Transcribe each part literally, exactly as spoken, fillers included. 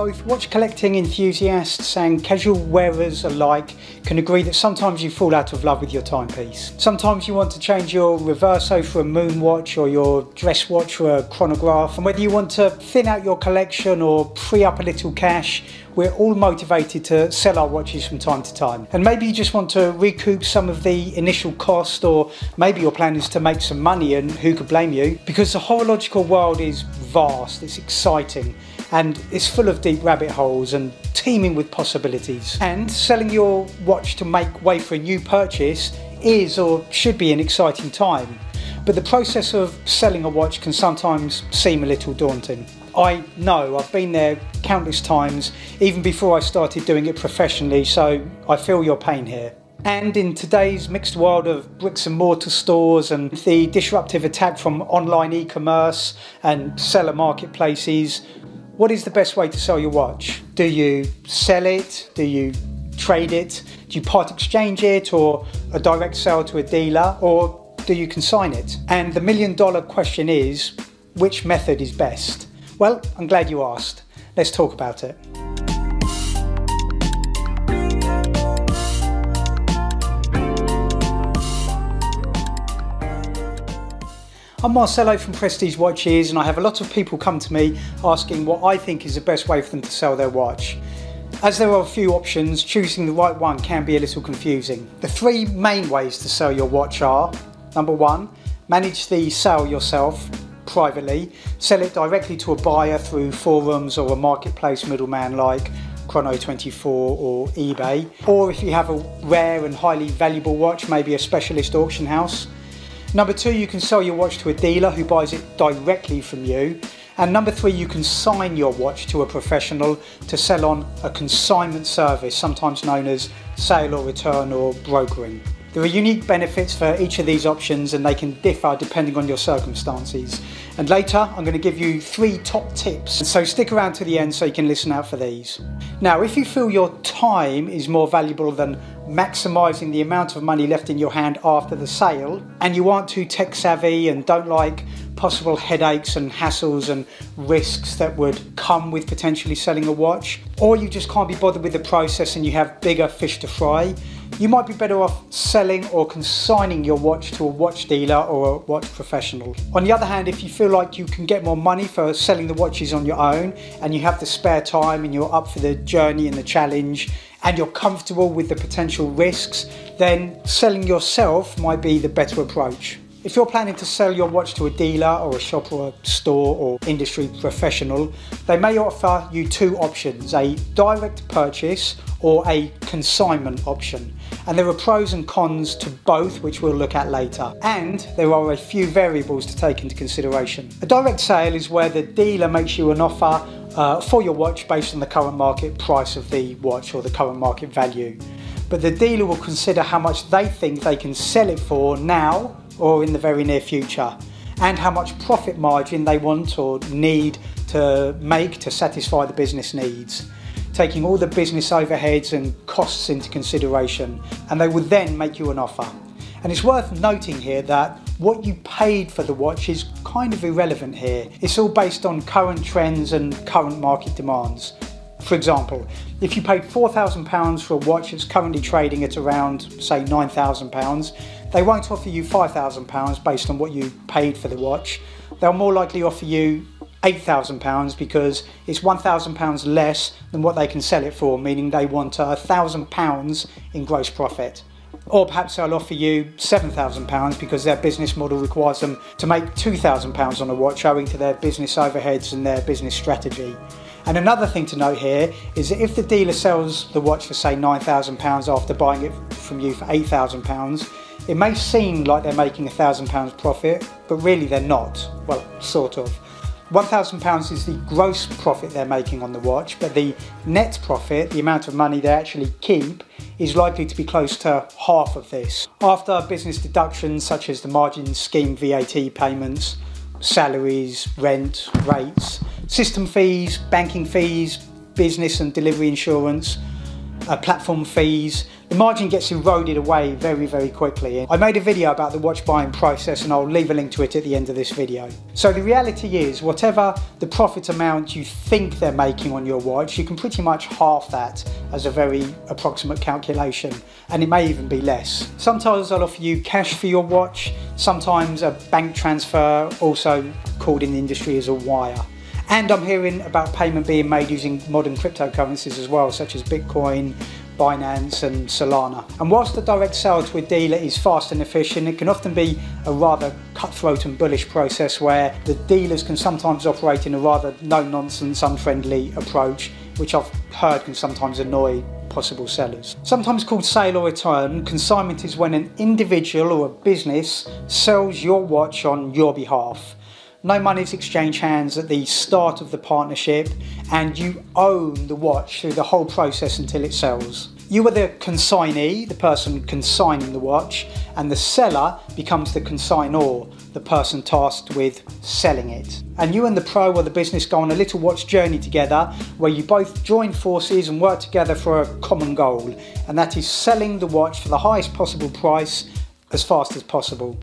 both watch collecting enthusiasts and casual wearers alike can agree that sometimes you fall out of love with your timepiece. Sometimes you want to change your reverso for a moon watch or your dress watch for a chronograph, and whether you want to thin out your collection or free up a little cash, we're all motivated to sell our watches from time to time. And maybe you just want to recoup some of the initial cost, or maybe your plan is to make some money, and who could blame you? Because the horological world is vast, it's exciting, and it's full of deep rabbit holes and teeming with possibilities. And selling your watch to make way for a new purchase is or should be an exciting time. But the process of selling a watch can sometimes seem a little daunting. I know, I've been there countless times, even before I started doing it professionally, so I feel your pain here. And in today's mixed world of bricks and mortar stores and the disruptive attack from online e-commerce and seller marketplaces, what is the best way to sell your watch? Do you sell it? Do you trade it? Do you part exchange it, or a direct sale to a dealer, or do you consign it? And the million dollar question is, which method is best? Well, I'm glad you asked. Let's talk about it. I'm Marcelo from Prestige Watches, and I have a lot of people come to me asking what I think is the best way for them to sell their watch. As there are a few options, choosing the right one can be a little confusing. The three main ways to sell your watch are: number one, manage the sale yourself privately, sell it directly to a buyer through forums or a marketplace middleman like Chrono twenty-four or eBay, or if you have a rare and highly valuable watch, maybe a specialist auction house. Number two, you can sell your watch to a dealer who buys it directly from you. And number three, you can consign your watch to a professional to sell on a consignment service, sometimes known as sale or return or brokering. There are unique benefits for each of these options, and they can differ depending on your circumstances. And later, I'm going to give you three top tips, so stick around to the end so you can listen out for these. Now, if you feel your time is more valuable than maximising the amount of money left in your hand after the sale, and you aren't too tech savvy and don't like possible headaches and hassles and risks that would come with potentially selling a watch, or you just can't be bothered with the process and you have bigger fish to fry, you might be better off selling or consigning your watch to a watch dealer or a watch professional. On the other hand, if you feel like you can get more money for selling the watches on your own, and you have the spare time and you're up for the journey and the challenge, and you're comfortable with the potential risks, then selling yourself might be the better approach. If you're planning to sell your watch to a dealer or a shop or a store or industry professional, they may offer you two options, a direct purchase or a consignment option. And there are pros and cons to both, which we'll look at later. And there are a few variables to take into consideration. A direct sale is where the dealer makes you an offer uh, for your watch based on the current market price of the watch or the current market value. But the dealer will consider how much they think they can sell it for now or in the very near future, and how much profit margin they want or need to make to satisfy the business needs, taking all the business overheads and costs into consideration, and they will then make you an offer. And it's worth noting here that what you paid for the watch is kind of irrelevant here. It's all based on current trends and current market demands. For example, if you paid four thousand pounds for a watch that's currently trading at around, say, nine thousand pounds, they won't offer you five thousand pounds based on what you paid for the watch. They'll more likely offer you eight thousand pounds because it's one thousand pounds less than what they can sell it for, meaning they want one thousand pounds in gross profit. Or perhaps they'll offer you seven thousand pounds because their business model requires them to make two thousand pounds on a watch owing to their business overheads and their business strategy. And another thing to note here is that if the dealer sells the watch for, say, nine thousand pounds after buying it from you for eight thousand pounds, it may seem like they're making one thousand pounds profit, but really they're not. Well, sort of. one thousand pounds is the gross profit they're making on the watch, but the net profit, the amount of money they actually keep, is likely to be close to half of this, after business deductions such as the margin scheme V A T payments, salaries, rent, rates, system fees, banking fees, business and delivery insurance, uh, platform fees, the margin gets eroded away very, very quickly. I made a video about the watch buying process and I'll leave a link to it at the end of this video. So the reality is, whatever the profit amount you think they're making on your watch, you can pretty much half that as a very approximate calculation, and it may even be less. Sometimes I'll offer you cash for your watch, sometimes a bank transfer, also called in the industry as a wire. And I'm hearing about payment being made using modern cryptocurrencies as well, such as Bitcoin, Binance and Solana. And whilst the direct sale to a dealer is fast and efficient, it can often be a rather cutthroat and bullish process where the dealers can sometimes operate in a rather no-nonsense, unfriendly approach, which I've heard can sometimes annoy possible sellers. Sometimes called sale or return, consignment is when an individual or a business sells your watch on your behalf. No monies exchange hands at the start of the partnership, and you own the watch through the whole process until it sells. You are the consignee, the person consigning the watch, and the seller becomes the consignor, the person tasked with selling it. And you and the pro or the business go on a little watch journey together where you both join forces and work together for a common goal, and that is selling the watch for the highest possible price as fast as possible.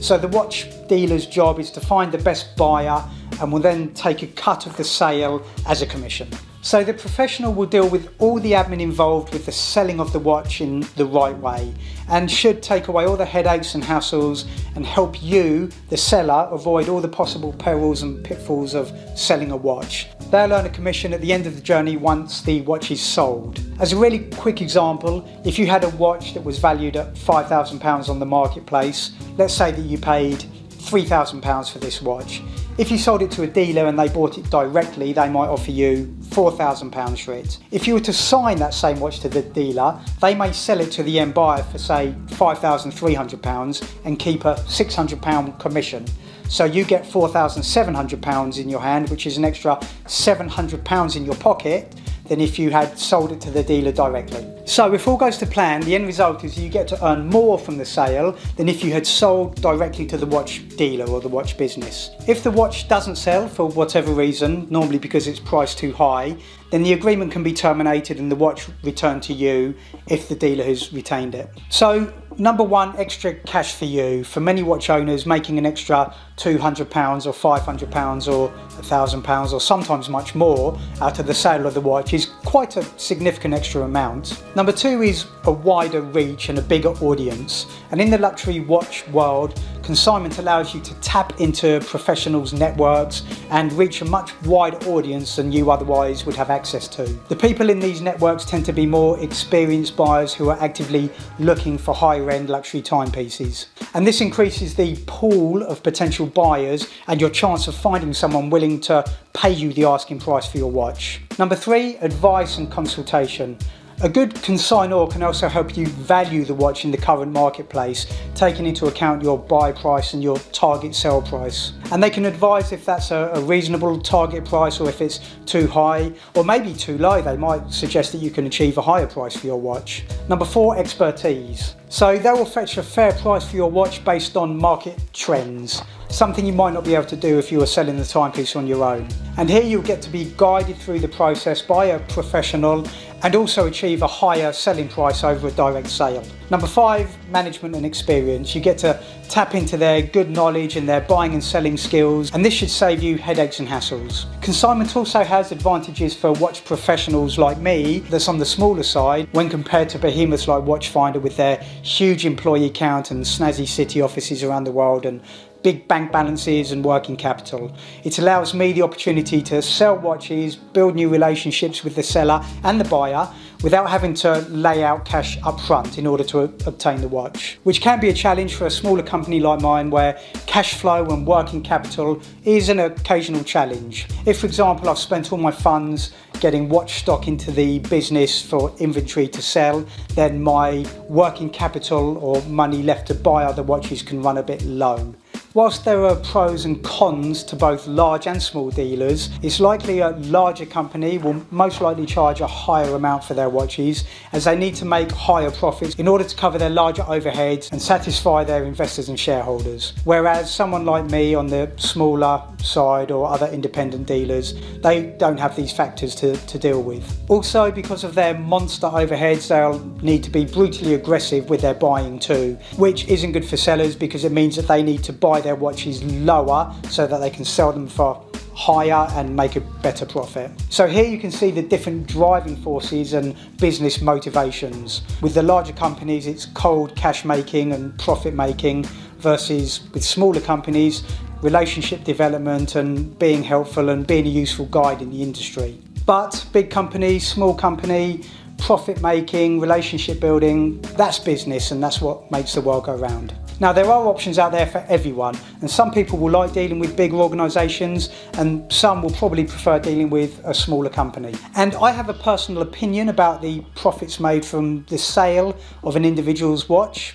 So the watch dealer's job is to find the best buyer and will then take a cut of the sale as a commission. So the professional will deal with all the admin involved with the selling of the watch in the right way, and should take away all the headaches and hassles and help you, the seller, avoid all the possible perils and pitfalls of selling a watch. They'll earn a commission at the end of the journey once the watch is sold. As a really quick example, if you had a watch that was valued at five thousand pounds on the marketplace, let's say that you paid three thousand pounds for this watch. If you sold it to a dealer and they bought it directly, they might offer you four thousand pounds for it. If you were to sign that same watch to the dealer, they may sell it to the end buyer for, say, five thousand three hundred pounds and keep a six hundred pound commission. So you get four thousand seven hundred pounds in your hand, which is an extra seven hundred pounds in your pocket than if you had sold it to the dealer directly. So if all goes to plan, the end result is you get to earn more from the sale than if you had sold directly to the watch dealer or the watch business. If the watch doesn't sell for whatever reason, normally because it's priced too high, then the agreement can be terminated and the watch returned to you if the dealer has retained it. So number one, extra cash for you. For many watch owners, making an extra two hundred pounds or five hundred pounds or one thousand pounds or sometimes much more out of the sale of the watch is quite a significant extra amount. Number two is a wider reach and a bigger audience. And in the luxury watch world, consignment allows you to tap into professionals' networks and reach a much wider audience than you otherwise would have access to. The people in these networks tend to be more experienced buyers who are actively looking for higher-end luxury timepieces. And this increases the pool of potential buyers and your chance of finding someone willing to pay you the asking price for your watch. Number three, advice and consultation. A good consignor can also help you value the watch in the current marketplace, taking into account your buy price and your target sell price. And they can advise if that's a reasonable target price or if it's too high or maybe too low. They might suggest that you can achieve a higher price for your watch. Number four, expertise. So they will fetch a fair price for your watch based on market trends, something you might not be able to do if you were selling the timepiece on your own. And here you'll get to be guided through the process by a professional and also achieve a higher selling price over a direct sale. Number five, management and experience. You get to tap into their good knowledge and their buying and selling skills, and this should save you headaches and hassles. Consignment also has advantages for watch professionals like me, that's on the smaller side when compared to behemoths like Watchfinder with their huge employee count and snazzy city offices around the world and big bank balances and working capital. It allows me the opportunity to sell watches, build new relationships with the seller and the buyer without having to lay out cash up front in order to obtain the watch, which can be a challenge for a smaller company like mine where cash flow and working capital is an occasional challenge. If, for example, I've spent all my funds getting watch stock into the business for inventory to sell, then my working capital or money left to buy other watches can run a bit low. Whilst there are pros and cons to both large and small dealers, it's likely a larger company will most likely charge a higher amount for their watches, as they need to make higher profits in order to cover their larger overheads and satisfy their investors and shareholders. Whereas someone like me on the smaller side or other independent dealers, they don't have these factors to, to deal with. Also, because of their monster overheads, they'll need to be brutally aggressive with their buying too, which isn't good for sellers because it means that they need to buy their watches lower so that they can sell them for higher and make a better profit. So here you can see the different driving forces and business motivations. With the larger companies, it's cold cash making and profit making, versus with smaller companies, relationship development and being helpful and being a useful guide in the industry. But big company, small company, profit making, relationship building, that's business, and that's what makes the world go round. Now, there are options out there for everyone, and some people will like dealing with bigger organisations and some will probably prefer dealing with a smaller company. And I have a personal opinion about the profits made from the sale of an individual's watch,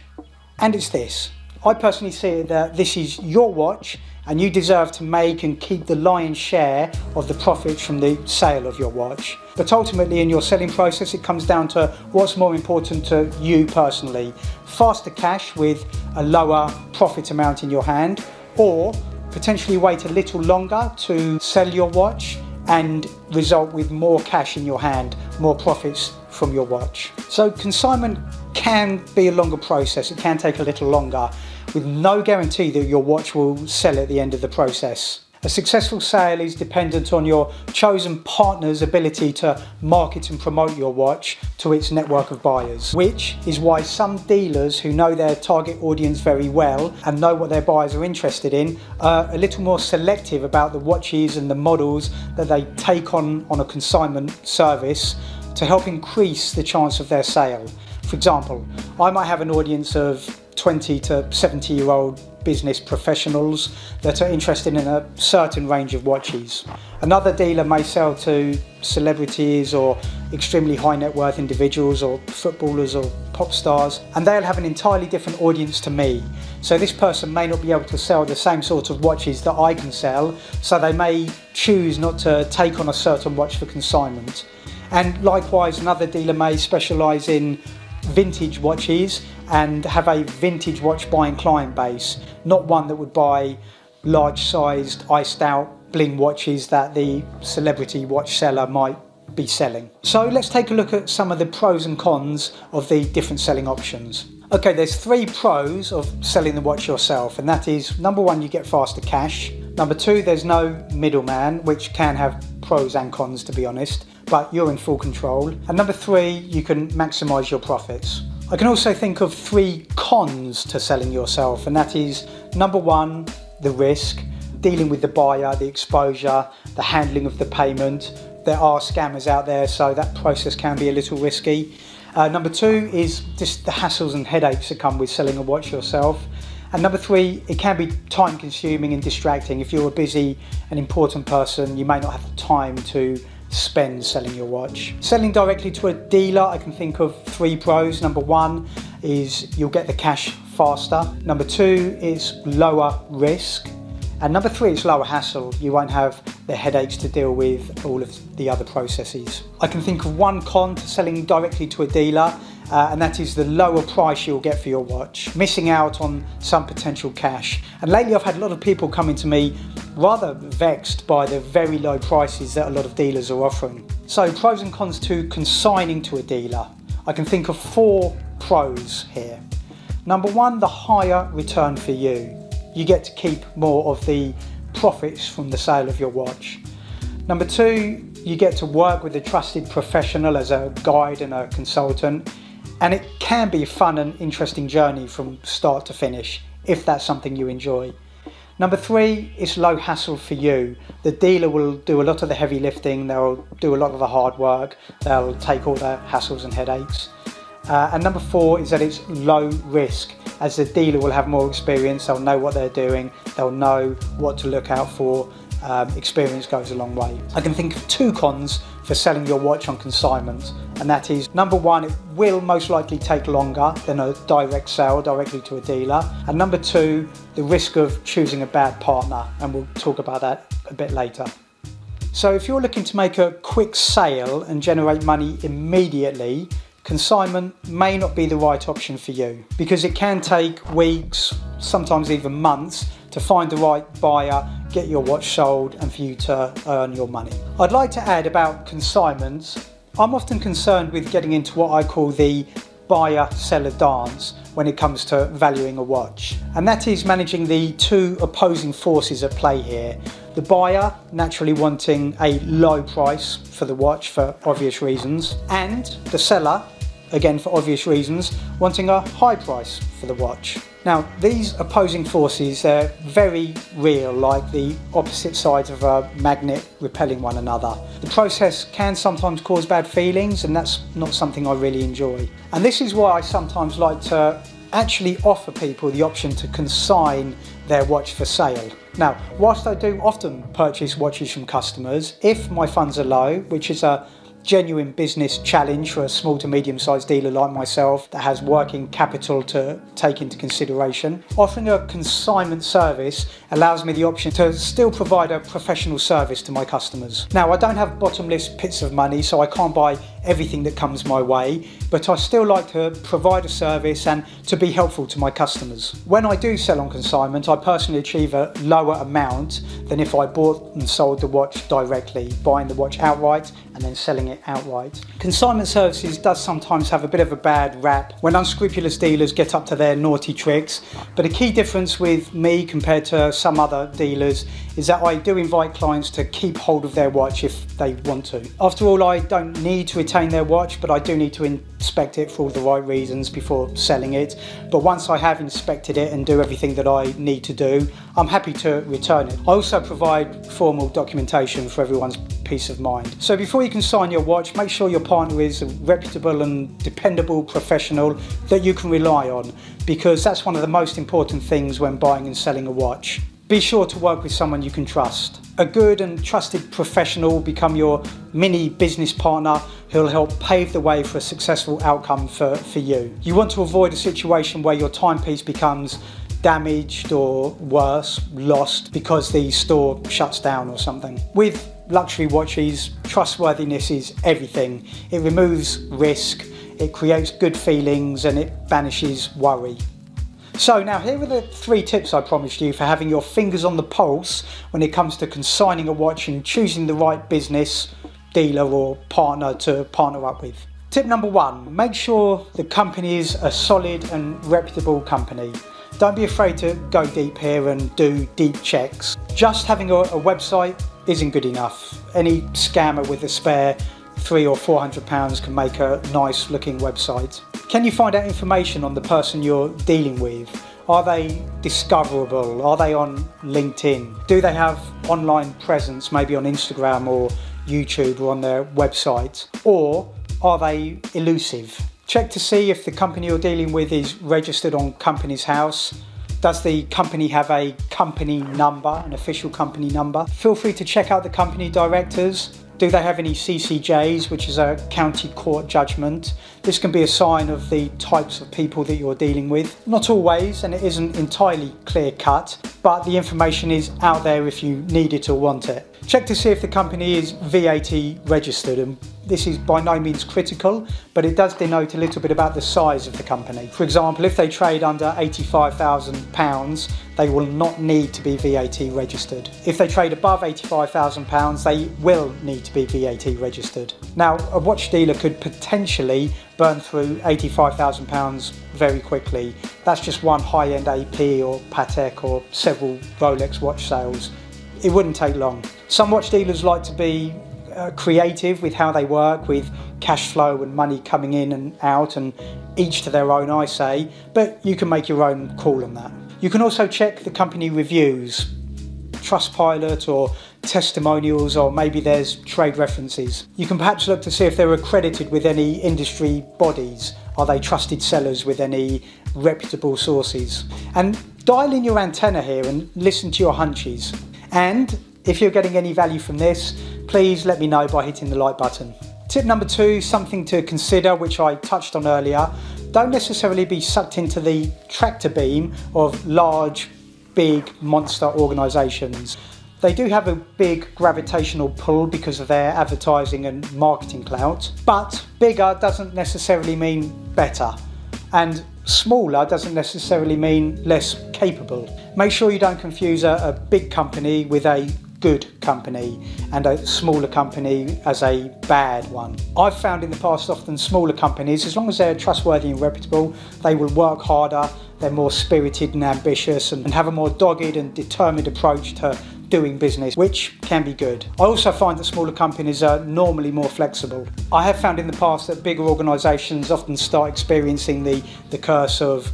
and it's this. I personally see that this is your watch and you deserve to make and keep the lion's share of the profits from the sale of your watch. But ultimately, in your selling process, it comes down to what's more important to you personally. Faster cash with a lower profit amount in your hand, or potentially wait a little longer to sell your watch and result with more cash in your hand, more profits from your watch. So consignment can be a longer process, it can take a little longer, with no guarantee that your watch will sell at the end of the process. A successful sale is dependent on your chosen partner's ability to market and promote your watch to its network of buyers, which is why some dealers who know their target audience very well and know what their buyers are interested in are a little more selective about the watches and the models that they take on on a consignment service to help increase the chance of their sale. For example, I might have an audience of twenty to seventy year old business professionals that are interested in a certain range of watches. Another dealer may sell to celebrities or extremely high net worth individuals or footballers or pop stars, and they'll have an entirely different audience to me. So this person may not be able to sell the same sort of watches that I can sell, so they may choose not to take on a certain watch for consignment. And likewise, another dealer may specialise in vintage watches and have a vintage watch buying client base, not one that would buy large sized iced out bling watches that the celebrity watch seller might be selling. So let's take a look at some of the pros and cons of the different selling options. Okay, there's three pros of selling the watch yourself, and that is, number one, you get faster cash. Number two, there's no middleman, which can have pros and cons, to be honest, but you're in full control. And number three, you can maximize your profits. I can also think of three cons to selling yourself, and that is, number one, the risk, dealing with the buyer, the exposure, the handling of the payment. There are scammers out there, so that process can be a little risky. Uh, number two is just the hassles and headaches that come with selling a watch yourself. And number three, it can be time consuming and distracting. If you're a busy and important person, you may not have the time to spend selling your watch. Selling directly to a dealer, I can think of three pros. Number one is you'll get the cash faster. Number two is lower risk. And number three is lower hassle. You won't have the headaches to deal with all of the other processes. I can think of one con to selling directly to a dealer, Uh, and that is the lower price you'll get for your watch, missing out on some potential cash. And lately I've had a lot of people coming to me rather vexed by the very low prices that a lot of dealers are offering. So pros and cons to consigning to a dealer. I can think of four pros here. Number one, the higher return for you. You get to keep more of the profits from the sale of your watch. Number two, you get to work with a trusted professional as a guide and a consultant. And it can be a fun and interesting journey from start to finish, if that's something you enjoy. Number three, it's low hassle for you. The dealer will do a lot of the heavy lifting, they'll do a lot of the hard work, they'll take all the hassles and headaches. Uh, and number four is that it's low risk, as the dealer will have more experience, they'll know what they're doing, they'll know what to look out for. Um, experience goes a long way. I can think of two cons for selling your watch on consignment, and that is, number one, it will most likely take longer than a direct sale directly to a dealer, and number two, the risk of choosing a bad partner, and we'll talk about that a bit later. So if you're looking to make a quick sale and generate money immediately, consignment may not be the right option for you, because it can take weeks, sometimes even months, to find the right buyer, get your watch sold, and for you to earn your money. I'd like to add about consignments, I'm often concerned with getting into what I call the buyer-seller dance when it comes to valuing a watch. And that is managing the two opposing forces at play here. The buyer naturally wanting a low price for the watch for obvious reasons, and the seller, again for obvious reasons, wanting a high price for the watch. Now these opposing forces are very real, like the opposite sides of a magnet repelling one another. The process can sometimes cause bad feelings, and that's not something I really enjoy. And this is why I sometimes like to actually offer people the option to consign their watch for sale. Now, whilst I do often purchase watches from customers, if my funds are low, which is a genuine business challenge for a small to medium-sized dealer like myself that has working capital to take into consideration, offering a consignment service allows me the option to still provide a professional service to my customers. Now, I don't have bottomless pits of money, so I can't buy everything that comes my way, but I still like to provide a service and to be helpful to my customers. When I do sell on consignment, I personally achieve a lower amount than if I bought and sold the watch directly, buying the watch outright and then selling it outright. Consignment services does sometimes have a bit of a bad rap when unscrupulous dealers get up to their naughty tricks, but a key difference with me compared to some other dealers is that I do invite clients to keep hold of their watch if they want to. After all, I don't need to retain their watch, but I do need to inspect it for all the right reasons before selling it. But once I have inspected it and do everything that I need to do, I'm happy to return it. I also provide formal documentation for everyone's peace of mind. So before you consign your watch, make sure your partner is a reputable and dependable professional that you can rely on, because that's one of the most important things when buying and selling a watch. Be sure to work with someone you can trust. A good and trusted professional will become your mini business partner who'll help pave the way for a successful outcome for, for you. You want to avoid a situation where your timepiece becomes damaged or worse, lost because the store shuts down or something. With luxury watches, trustworthiness is everything. It removes risk, it creates good feelings, and it banishes worry. So now here are the three tips I promised you for having your fingers on the pulse when it comes to consigning a watch and choosing the right business, dealer or partner to partner up with. Tip number one, make sure the company is a solid and reputable company. Don't be afraid to go deep here and do deep checks. Just having a, a website isn't good enough. Any scammer with a spare three or four hundred pounds can make a nice looking website. Can you find out information on the person you're dealing with? Are they discoverable? Are they on LinkedIn? Do they have online presence, maybe on Instagram or YouTube or on their website? Or are they elusive? Check to see if the company you're dealing with is registered on Companies House. Does the company have a company number, an official company number? Feel free to check out the company directors. Do they have any C C Js, which is a county court judgment? This can be a sign of the types of people that you're dealing with. Not always, and it isn't entirely clear cut, but the information is out there if you need it or want it. Check to see if the company is V A T registered, and this is by no means critical, but it does denote a little bit about the size of the company. For example, if they trade under eighty-five thousand pounds, they will not need to be V A T registered. If they trade above eighty-five thousand pounds, they will need to be V A T registered. Now, a watch dealer could potentially burn through eighty-five thousand pounds very quickly. That's just one high-end A P or Patek or several Rolex watch sales. It wouldn't take long. Some watch dealers like to be uh, creative with how they work, with cash flow and money coming in and out, and each to their own, I say, but you can make your own call on that. You can also check the company reviews, Trustpilot or testimonials, or maybe there's trade references. You can perhaps look to see if they're accredited with any industry bodies. Are they trusted sellers with any reputable sources? And dial in your antenna here and listen to your hunches. And If you're getting any value from this, please let me know by hitting the like button. Tip number two, something to consider, which I touched on earlier, don't necessarily be sucked into the tractor beam of large, big monster organizations. They do have a big gravitational pull because of their advertising and marketing clout, but bigger doesn't necessarily mean better, and smaller doesn't necessarily mean less capable. Make sure you don't confuse a, a big company with a good company and a smaller company as a bad one. I've found in the past often smaller companies, as long as they're trustworthy and reputable, they will work harder, they're more spirited and ambitious, and have a more dogged and determined approach to doing business, which can be good. I also find that smaller companies are normally more flexible. I have found in the past that bigger organisations often start experiencing the, the curse of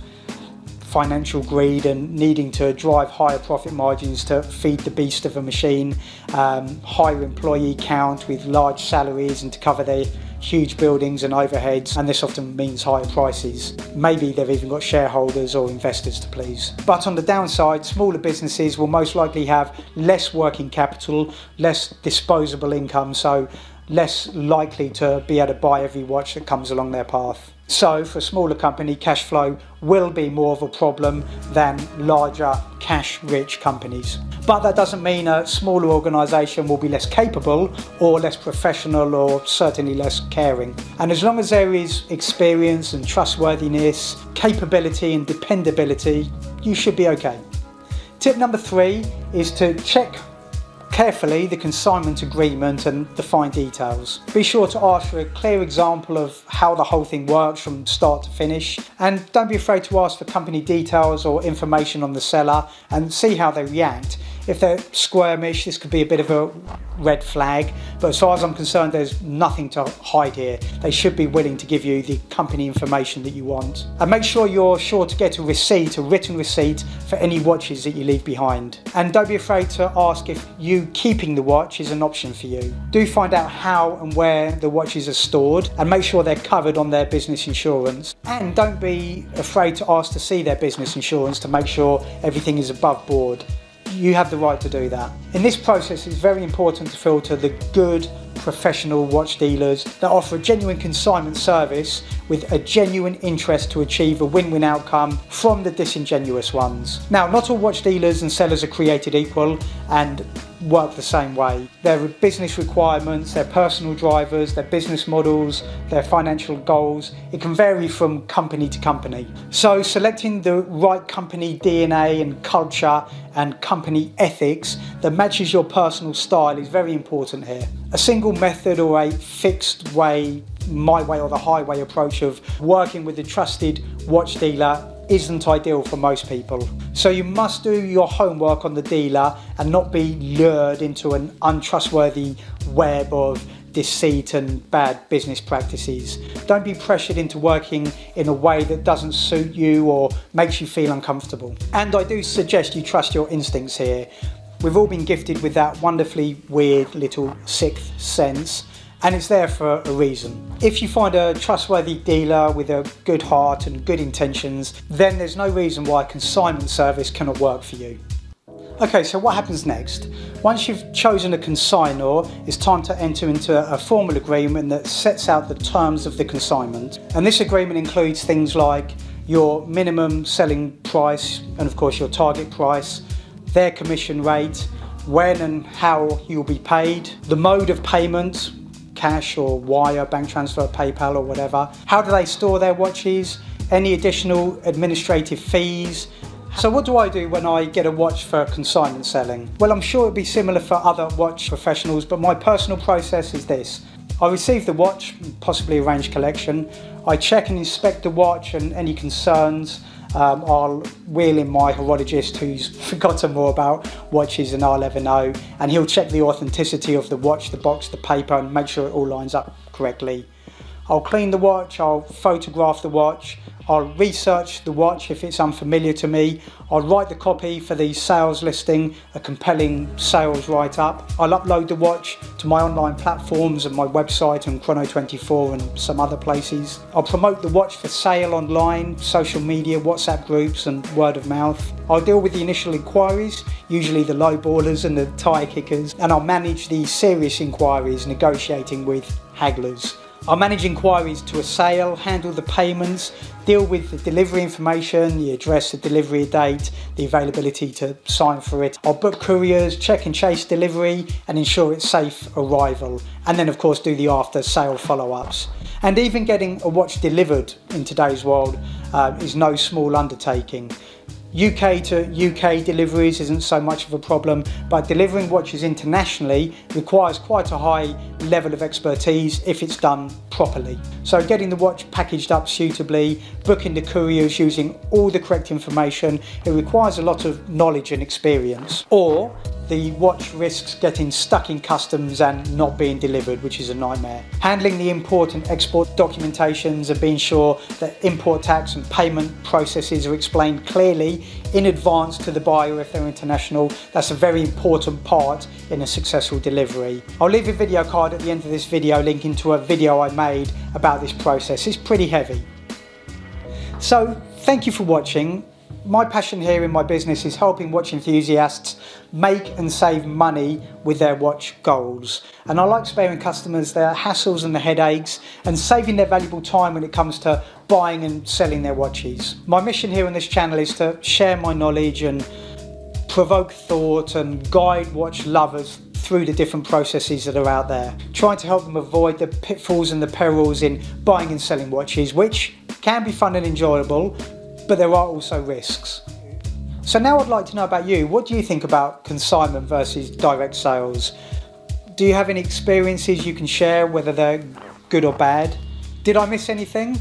financial greed and needing to drive higher profit margins to feed the beast of a machine, um, higher employee count with large salaries and to cover their huge buildings and overheads, and this often means higher prices. Maybe they've even got shareholders or investors to please. But on the downside, smaller businesses will most likely have less working capital, less disposable income, so less likely to be able to buy every watch that comes along their path. So for a smaller company, cash flow will be more of a problem than larger cash-rich companies. But that doesn't mean a smaller organisation will be less capable or less professional or certainly less caring. And as long as there is experience and trustworthiness, capability and dependability, you should be okay. Tip number three is to check carefully the consignment agreement and the fine details. Be sure to ask for a clear example of how the whole thing works from start to finish, and don't be afraid to ask for company details or information on the seller and see how they react. If they're squirmish, this could be a bit of a red flag, but as far as I'm concerned, there's nothing to hide here. They should be willing to give you the company information that you want. And make sure you're sure to get a receipt, a written receipt, for any watches that you leave behind. And don't be afraid to ask if you keeping the watch is an option for you. Do find out how and where the watches are stored, and make sure they're covered on their business insurance. And don't be afraid to ask to see their business insurance to make sure everything is above board. You have the right to do that. In this process, it's very important to filter the good, professional watch dealers that offer a genuine consignment service with a genuine interest to achieve a win-win outcome from the disingenuous ones. Now, not all watch dealers and sellers are created equal and work the same way. Their business requirements, their personal drivers, their business models, their financial goals, it can vary from company to company. So selecting the right company D N A and culture and company ethics that matches your personal style is very important here. A single method or a fixed way, my way or the highway approach of working with a trusted watch dealer isn't ideal for most people. So you must do your homework on the dealer and not be lured into an untrustworthy web of deceit and bad business practices. Don't be pressured into working in a way that doesn't suit you or makes you feel uncomfortable. And I do suggest you trust your instincts here. We've all been gifted with that wonderfully weird little sixth sense, and it's there for a reason. If you find a trustworthy dealer with a good heart and good intentions, then there's no reason why a consignment service cannot work for you. Okay, so what happens next? Once you've chosen a consignor, it's time to enter into a formal agreement that sets out the terms of the consignment. And this agreement includes things like your minimum selling price and of course your target price, their commission rate, when and how you'll be paid, the mode of payment, cash or wire, bank transfer, PayPal or whatever, how do they store their watches, any additional administrative fees. So what do I do when I get a watch for consignment selling? Well, I'm sure it'd be similar for other watch professionals, but my personal process is this. I receive the watch, possibly arrange collection, I check and inspect the watch and any concerns. Um, I'll wheel in my horologist who's forgotten more about watches than I'll ever know, and he'll check the authenticity of the watch, the box, the paper, and make sure it all lines up correctly. I'll clean the watch, I'll photograph the watch, I'll research the watch if it's unfamiliar to me, I'll write the copy for the sales listing, a compelling sales write-up, I'll upload the watch to my online platforms and my website and Chrono twenty-four and some other places. I'll promote the watch for sale online, social media, WhatsApp groups and word of mouth. I'll deal with the initial inquiries, usually the low ballers and the tire kickers, and I'll manage the serious inquiries, negotiating with hagglers. I'll manage inquiries to a sale, handle the payments, deal with the delivery information, the address, the delivery date, the availability to sign for it. I'll book couriers, check and chase delivery and ensure it's safe arrival. And then of course do the after sale follow-ups. And even getting a watch delivered in today's world uh, is no small undertaking. U K to U K deliveries isn't so much of a problem, but delivering watches internationally requires quite a high level of expertise if it's done properly. So getting the watch packaged up suitably, booking the couriers using all the correct information, it requires a lot of knowledge and experience. Or the watch risks getting stuck in customs and not being delivered, which is a nightmare. Handling the import and export documentations and being sure that import tax and payment processes are explained clearly in advance to the buyer if they're international, that's a very important part in a successful delivery. I'll leave a video card at the end of this video linking to a video I made about this process. It's pretty heavy. So thank you for watching. My passion here in my business is helping watch enthusiasts make and save money with their watch goals. And I like sparing customers their hassles and the headaches and saving their valuable time when it comes to buying and selling their watches. My mission here on this channel is to share my knowledge and provoke thought and guide watch lovers through the different processes that are out there, trying to help them avoid the pitfalls and the perils in buying and selling watches, which can be fun and enjoyable, but there are also risks. So now I'd like to know about you. What do you think about consignment versus direct sales? Do you have any experiences you can share, whether they're good or bad? Did I miss anything?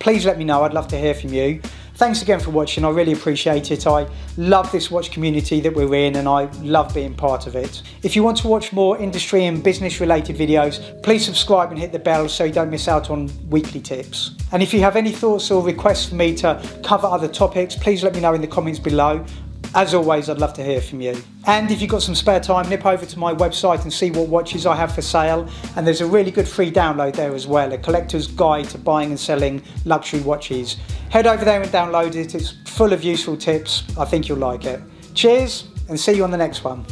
Please let me know, I'd love to hear from you. Thanks again for watching, I really appreciate it. I love this watch community that we're in and I love being part of it. If you want to watch more industry and business related videos, please subscribe and hit the bell so you don't miss out on weekly tips. And if you have any thoughts or requests for me to cover other topics, please let me know in the comments below. As always, I'd love to hear from you. And if you've got some spare time, nip over to my website and see what watches I have for sale. And there's a really good free download there as well, a collector's guide to buying and selling luxury watches. Head over there and download it. It's full of useful tips. I think you'll like it. Cheers and see you on the next one.